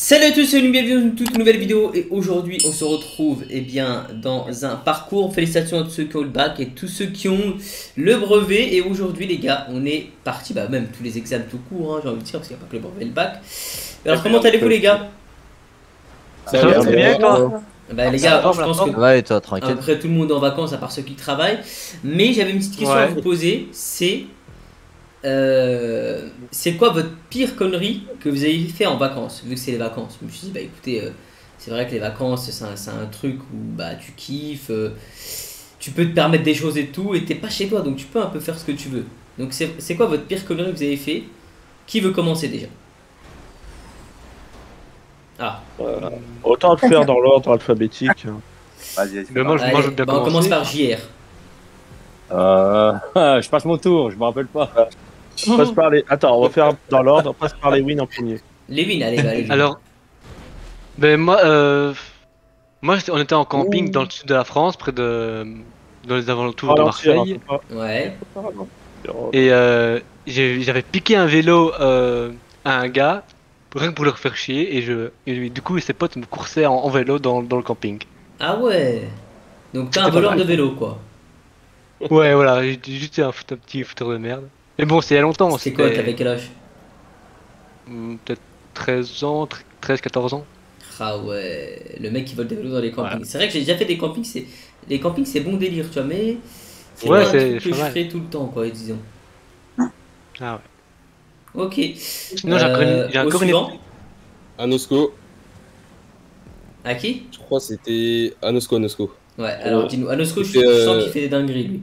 Salut à tous, c'est bienvenue dans une toute nouvelle vidéo et aujourd'hui on se retrouve dans un parcours. Félicitations à tous ceux qui ont le bac et tous ceux qui ont le brevet. Et aujourd'hui les gars, on est parti, même tous les examens tout court, j'ai envie de dire, parce qu'il n'y a pas que le brevet et le bac. Alors comment allez-vous les gars? Ça va très bien toi? Les gars, je pense que ouais, toi, tranquille. Après tout le monde est en vacances à part ceux qui travaillent. Mais j'avais une petite question à vous poser, c'est quoi votre pire connerie que vous avez fait en vacances, vu que c'est les vacances? Je me suis dit écoutez, c'est vrai que les vacances c'est un truc où tu kiffes, tu peux te permettre des choses et tout, et t'es pas chez toi donc tu peux un peu faire ce que tu veux. Donc c'est quoi votre pire connerie que vous avez fait? Qui veut commencer déjà? Autant le faire dans l'ordre alphabétique. On commence par JR. Je passe mon tour, je me rappelle pas. Je passe par les... Attends, on va faire dans l'ordre, on passe par les wins en premier. Les wins, allez. Alors, moi on était en camping dans le sud de la France, près de... dans les alentours de Marseille. Ouais. Et j'avais piqué un vélo à un gars, rien que pour le faire chier, et du coup ses potes me coursaient en vélo dans le camping. Ah ouais. Donc t'es un voleur de vélo quoi. Ouais, voilà, j'étais juste un petit fouteur de merde. Mais bon, c'est il y a longtemps. C'est quoi, t'avais quel âge? Peut-être 13 ans, 13-14 ans. Ah ouais, le mec qui vole des vélos dans les campings. Ouais. C'est vrai que j'ai déjà fait des campings, les campings c'est bon délire, tu vois, mais c'est pas un truc que je fais tout le temps, quoi, disons. Ah ouais. Ok. Sinon, j'ai encore une... Anosco. À qui? Je crois que c'était Anosco. Ouais, alors dis-nous, Anosco, je sens qu'il fait des dingueries, lui.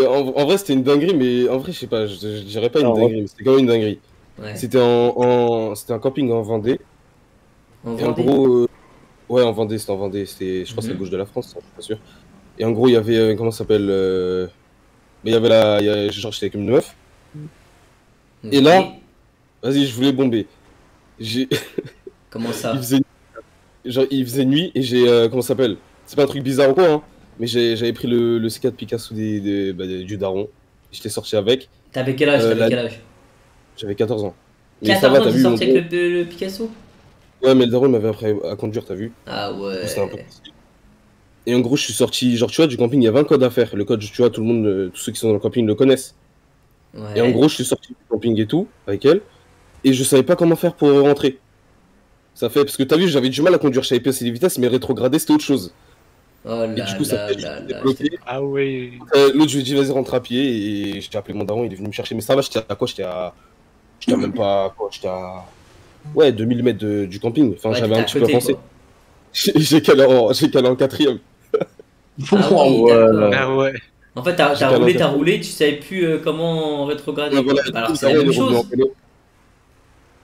En vrai, c'était une dinguerie, mais en vrai, je sais pas, je dirais pas une dinguerie, mais c'était quand même une dinguerie. Ouais. C'était un camping en Vendée. Et en gros, ouais, en Vendée, c'était en Vendée, je crois que c'est la gauche de la France, je suis pas sûr. Et en gros, il y avait, comment ça s'appelle, mais il y avait genre, j'étais avec une meuf. Et là, vas-y, je voulais bomber. Comment ça? Genre, il faisait nuit et j'ai. Comment ça s'appelle? C'est pas un truc bizarre ou quoi, hein? Mais j'avais pris le C4 Picasso du daron. J'étais sorti avec. T'avais quel âge? J'avais 14 ans. Mais 14 ans, t'es sorti avec le Picasso? Ouais, mais le daron il m'avait appris à conduire, t'as vu? Ah ouais. C'était un peu compliqué. Et en gros, je suis sorti, genre, tu vois, du camping, il y avait un code à faire. Le code, tu vois, tout le monde, tous ceux qui sont dans le camping le connaissent. Ouais. Et en gros, je suis sorti du camping et tout, avec elle. Et je savais pas comment faire pour rentrer. Ça fait parce que t'as vu, j'avais du mal à conduire, je savais passer les vitesses, mais rétrograder c'était autre chose. Oh et du coup, ça fait bloqué. Ah ouais. L'autre, je lui ai dit, vas-y, rentre à pied, et j'ai appelé mon daron, il est venu me chercher. Mais ça va, j'étais à quoi? J'étais à même pas. J'étais à. Ouais, 2000 mètres du camping. Enfin, ouais, j'avais un petit peu avancé. J'ai calé en quatrième. Ah ouais. En fait, t'as roulé, tu savais plus comment rétrograder. Ouais, voilà, alors, c'est la même chose.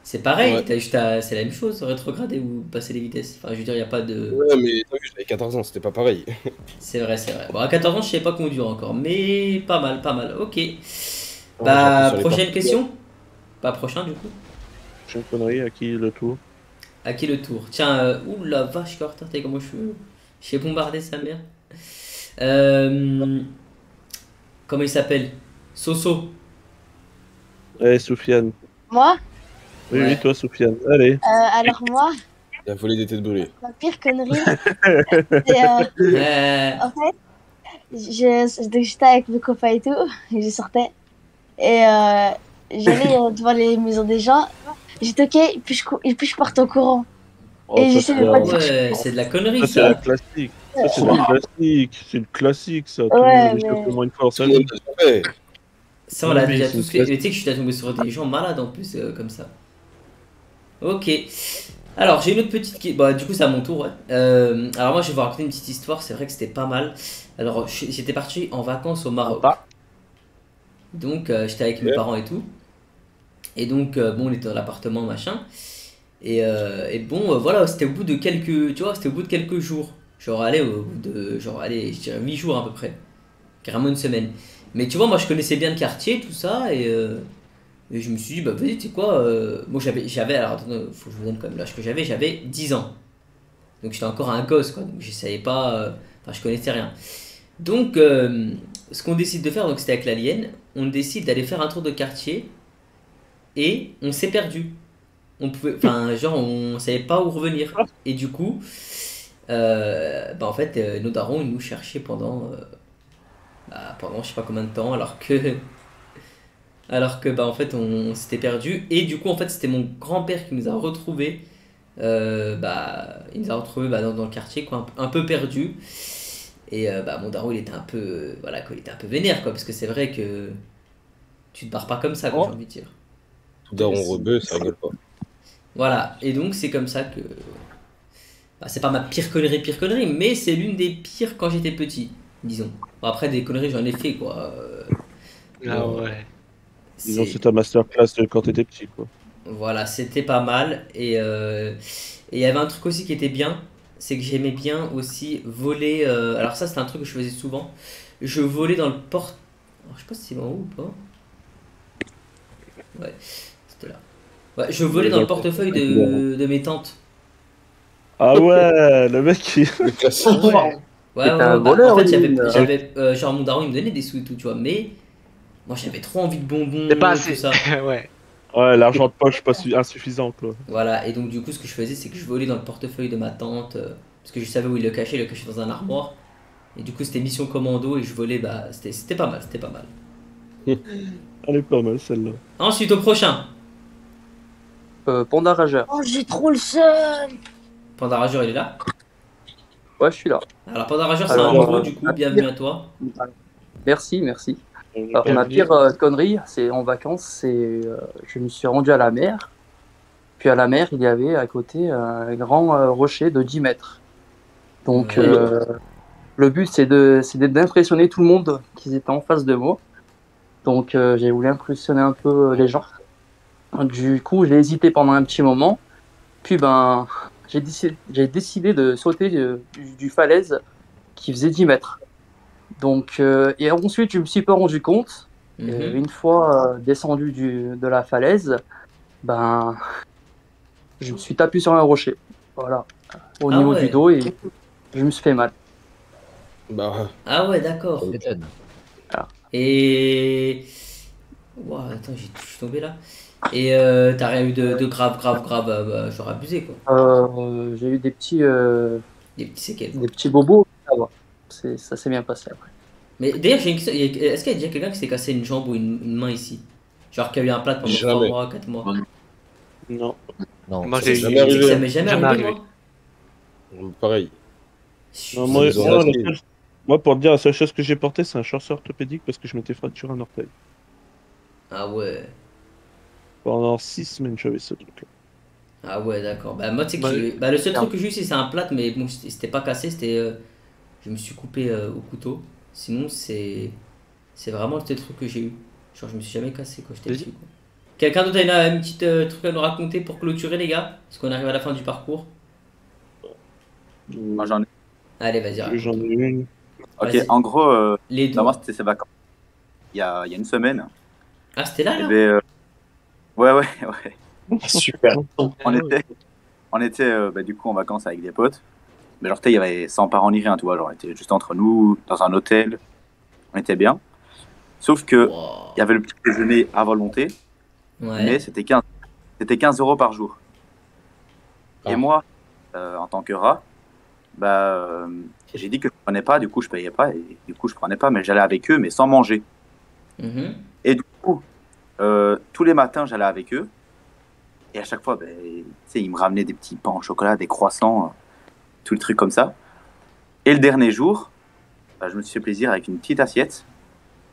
C'est pareil, ouais. C'est la même chose, rétrograder ou passer les vitesses. Enfin, je veux dire, il n'y a pas de... Ouais, mais t'as vu, j'avais 14 ans, c'était pas pareil. C'est vrai, c'est vrai. Bon, à 14 ans, je ne savais pas conduire encore, mais pas mal. Ok. On prochaine question. Pas prochain, du coup. Prochaine connerie, à qui le tour? À qui le tour? Tiens, ouh la vache, Carter, t'es comment je suis? J'ai bombardé sa mère. Comment il s'appelle? Soso. Ouais, Soufiane. Moi? Oui, ouais. Oui, toi, Soufiane, allez. Alors, moi. La folie des têtes brûlées. Ma pire connerie. En fait, j'étais avec mes copains et tout, et je sortais. Et j'allais devant les maisons des gens, j'ai toqué, puis je partais en courant. Oh, et j'essaie de pas le faire. C'est de la connerie, ça. C'est la classique. Ça, c'est du classique. C'est le classique, ça. Ouais, tout le monde, mais... une fois, ça, on l'a déjà tous fait. Tu sais que je suis déjà tombé sur des gens malades en plus, comme ça. Ok, alors j'ai une autre petite... du coup c'est à mon tour, ouais. Alors moi je vais vous raconter une petite histoire, c'est vrai que c'était pas mal. Alors j'étais parti en vacances au Maroc. Donc j'étais avec mes parents et tout. Et donc bon, on était dans l'appartement machin. Et bon voilà, c'était au bout de quelques... Tu vois, c'était au bout de quelques jours. Genre allez, au bout de... Genre allez, je dirais 8 jours à peu près. Carrément une semaine. Mais tu vois, moi je connaissais bien le quartier, tout ça, et je me suis dit, vas-y, tu sais quoi, moi j'avais, alors attends, faut que je vous donne quand même l'âge que j'avais, j'avais 10 ans. Donc j'étais encore un gosse, quoi, donc je savais pas, enfin je connaissais rien. Donc ce qu'on décide de faire, donc c'était avec l'alien, on décide d'aller faire un tour de quartier, et on s'est perdu. on pouvait, enfin genre on savait pas où revenir. Et du coup, bah en fait nos darons ils nous cherchaient pendant, pendant je sais pas combien de temps, alors que bah en fait on s'était perdu. Et du coup en fait c'était mon grand-père qui nous a retrouvés, il nous a retrouvés dans le quartier quoi, un peu perdu. Et mon daron il était un peu il était un peu vénère quoi, parce que c'est vrai que tu te barres pas comme ça quoi, j'ai envie de dire. Tout daron rebeu, ça rigole pas. Voilà, et donc c'est comme ça que c'est pas ma pire connerie, mais c'est l'une des pires quand j'étais petit, disons. Bon, après des conneries j'en ai fait quoi. Disons c'est ta masterclass de quand t'étais petit quoi. Voilà, c'était pas mal. Et il y avait un truc aussi qui était bien, c'est que j'aimais bien aussi voler. Alors ça, c'était un truc que je faisais souvent. Je volais dans le porte... Alors, je sais pas si c'est en haut ou pas. Ouais, c'était là. Ouais, je volais dans le portefeuille de mes tantes. Ah ouais, le mec qui... En fait, j'avais genre mon daron, il me donnait des sous et tout, tu vois. Mais moi, j'avais trop envie de bonbons, pas assez. Tout ça. Ouais, l'argent de poche pas insuffisant quoi. Voilà, et donc du coup ce que je faisais c'est que je volais dans le portefeuille de ma tante, parce que je savais où il le cachait dans un armoire. Et du coup c'était mission commando et je volais, c'était pas mal, Elle est pas mal celle-là. Ensuite au prochain. Panda Rageur. Oh j'ai trop le seum. Panda Rageur il est là? Ouais je suis là. Alors Panda Rageur c'est un nouveau du coup, bienvenue à toi. Merci, merci. Alors, ma pire connerie, c'est en vacances, c'est je me suis rendu à la mer, puis à la mer, il y avait à côté un grand rocher de 10 mètres. Donc, le but, c'est d'impressionner tout le monde qui était en face de moi. Donc, j'ai voulu impressionner un peu les gens. Du coup, j'ai hésité pendant un petit moment, puis j'ai décidé de sauter du falaise qui faisait 10 mètres. Donc, et ensuite, je me suis pas rendu compte. Une fois descendu de la falaise, je me suis tapé sur un rocher. Voilà, au niveau du dos, et je me suis fait mal. Ah ouais, d'accord. Et wow, attends, je suis tombé là. Et t'as rien eu de grave, genre abusé quoi. J'ai eu des petits séquelles, des petits bobos. Ça s'est bien passé après. Mais d'ailleurs, j'ai une question. Est-ce qu'il y a déjà quelqu'un qui s'est cassé une jambe ou une main ici? Genre qui a eu un plat pendant 3 mois, 4 mois? Non. Non. Moi, j'ai ça m'est jamais arrivé. Pareil. Non, moi, pour te dire, la seule chose que j'ai portée, c'est un short orthopédique parce que je m'étais fracturé un orteil. Ah ouais. Pendant 6 semaines, j'avais ce truc-là. Ah ouais, d'accord. Bah, moi, tu sais que le seul truc que j'ai eu, c'est un plat, mais bon, c'était pas cassé, c'était. Je me suis coupé au couteau, sinon c'est vraiment le truc que j'ai eu. Genre je me suis jamais cassé quand j'étais petit. Quelqu'un d'autre a une petite truc à nous raconter pour clôturer les gars? Parce qu'on arrive à la fin du parcours. Moi j'en ai. Allez vas-y. J'en ai une. Ok, en gros, moi c'était ces vacances. Il y a une semaine. Ah c'était là? Ouais. Super. On était du coup en vacances avec des potes. Mais genre, il y avait sans parents ni rien, tu vois. Genre, on était juste entre nous, dans un hôtel. On était bien. Sauf que, il y avait le petit déjeuner à volonté. Ouais. Mais c'était 15 € par jour. Ah. Et moi, en tant que rat, j'ai dit que je prenais pas, du coup, je payais pas. Et du coup, je prenais pas, mais j'allais avec eux, mais sans manger. Mm-hmm. Et du coup, tous les matins, j'allais avec eux. Et à chaque fois, ils me ramenaient des petits pains au chocolat, des croissants. Tout le truc comme ça. Et le dernier jour, je me suis fait plaisir avec une petite assiette,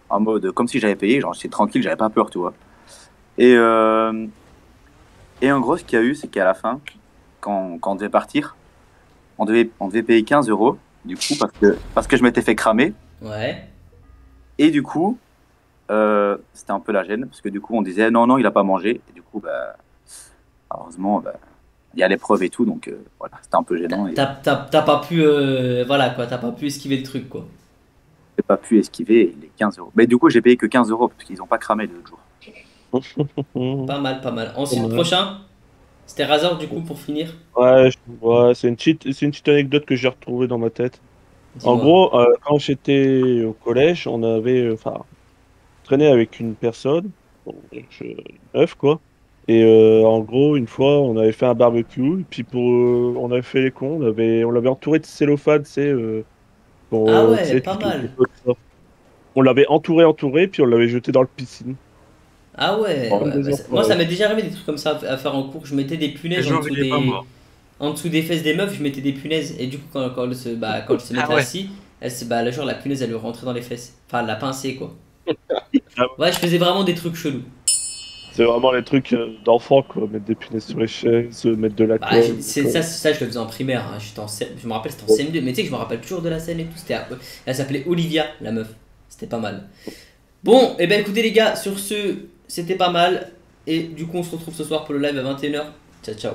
en mode comme si j'avais payé, genre j'étais tranquille, j'avais pas peur, tu vois. Et en gros, ce qu'il y a eu, c'est qu'à la fin, quand on devait partir, on devait payer 15 € du coup, parce que je m'étais fait cramer. Ouais. Et du coup, c'était un peu la gêne, parce que du coup, on disait non, il a pas mangé. Et du coup, heureusement, il y a l'épreuve et tout, donc voilà, c'était un peu gênant. T'as pas pu, t'as pas pu esquiver le truc, quoi. J'ai pas pu esquiver les 15 €. Mais du coup, j'ai payé que 15 € parce qu'ils ont pas cramé l'autre jour. Pas mal. Ensuite, le prochain, c'était Razor, du coup, pour finir. Ouais, c'est une petite anecdote que j'ai retrouvée dans ma tête. En gros, quand j'étais au collège, on avait traîné avec une personne, neuf, quoi. Et en gros, une fois, on avait fait un barbecue, et puis on avait fait les cons, on l'avait entouré de cellophane, c'est ah ouais, pas mal. On l'avait entouré, puis on l'avait jeté dans la piscine. Ah ouais, moi ça m'est déjà arrivé des trucs comme ça à faire en cours, je mettais des punaises en dessous des fesses des meufs, je mettais des punaises, et du coup quand elle se mettait assis, le genre la punaise elle lui rentrait dans les fesses, enfin la pincée quoi. Ouais, je faisais vraiment des trucs chelous. C'est vraiment les trucs d'enfant quoi, mettre des punaises sur les chaises, mettre de la colle. Ça je le faisais en primaire, hein. Je me rappelle c'était en CM2, mais tu sais que je me rappelle toujours de la scène et tout, elle s'appelait Olivia la meuf, c'était pas mal. Bon, et ben écoutez les gars, sur ce, c'était pas mal, et du coup on se retrouve ce soir pour le live à 21h, ciao ciao.